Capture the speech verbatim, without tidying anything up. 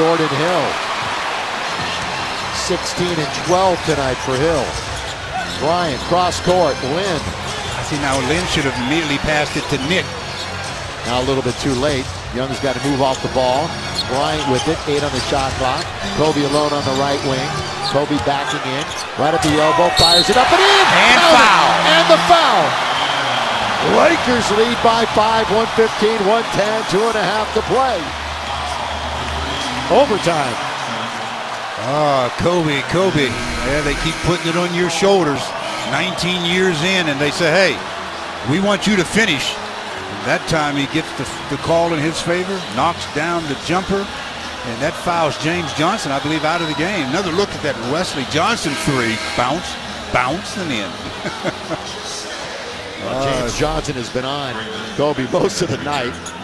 Jordan Hill, sixteen and twelve tonight for Hill. Bryant, cross court, Lynn. I see now Lynn should have immediately passed it to Nick. Now a little bit too late. Young's got to move off the ball. Bryant with it, eight on the shot clock. Kobe alone on the right wing. Kobe backing in, right at the elbow, fires it up and in! And Kobe. Foul! And the foul! Lakers lead by five, one fifteen, one ten, two and a half to play. Overtime. Ah, Kobe, Kobe. Yeah, they keep putting it on your shoulders. nineteen years in, and they say, hey, we want you to finish. And that time he gets the, the call in his favor, knocks down the jumper, and that fouls James Johnson, I believe, out of the game. Another look at that Wesley Johnson three. Bounce, bounce, and in. uh, James Johnson has been on Kobe most of the night.